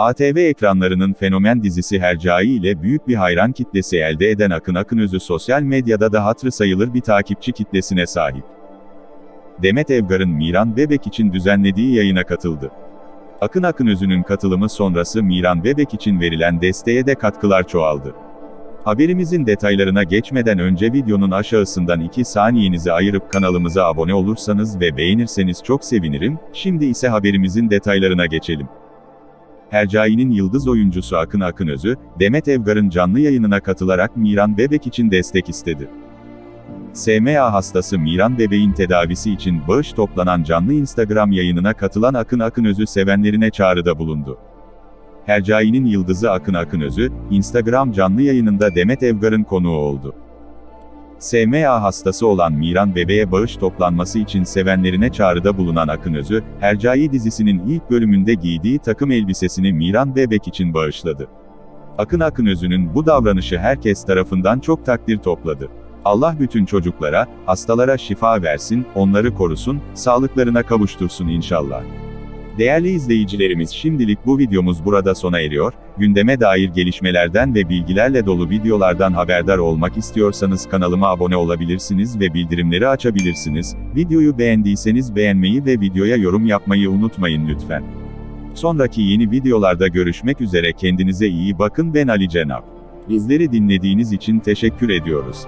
ATV ekranlarının fenomen dizisi Hercai ile büyük bir hayran kitlesi elde eden Akın Akınözü sosyal medyada da hatırı sayılır bir takipçi kitlesine sahip. Demet Evgar'ın Miran Bebek için düzenlediği yayına katıldı. Akın Akınözü'nün katılımı sonrası Miran Bebek için verilen desteğe de katkılar çoğaldı. Haberimizin detaylarına geçmeden önce videonun aşağısından 2 saniyenizi ayırıp kanalımıza abone olursanız ve beğenirseniz çok sevinirim. Şimdi ise haberimizin detaylarına geçelim. Hercai'nin yıldız oyuncusu Akın Akınözü, Demet Evgar'ın canlı yayınına katılarak Miran Bebek için destek istedi. SMA hastası Miran Bebek'in tedavisi için bağış toplanan canlı Instagram yayınına katılan Akın Akınözü sevenlerine çağrıda bulundu. Hercai'nin yıldızı Akın Akınözü, Instagram canlı yayınında Demet Evgar'ın konuğu oldu. SMA hastası olan Miran Bebek'e bağış toplanması için sevenlerine çağrıda bulunan Akınözü, Hercai dizisinin ilk bölümünde giydiği takım elbisesini Miran Bebek için bağışladı. Akın Akınözü'nün bu davranışı herkes tarafından çok takdir topladı. Allah bütün çocuklara, hastalara şifa versin, onları korusun, sağlıklarına kavuştursun inşallah. Değerli izleyicilerimiz, şimdilik bu videomuz burada sona eriyor. Gündeme dair gelişmelerden ve bilgilerle dolu videolardan haberdar olmak istiyorsanız kanalıma abone olabilirsiniz ve bildirimleri açabilirsiniz. Videoyu beğendiyseniz beğenmeyi ve videoya yorum yapmayı unutmayın lütfen. Sonraki yeni videolarda görüşmek üzere, kendinize iyi bakın. Ben Ali Cenab. Bizleri dinlediğiniz için teşekkür ediyoruz.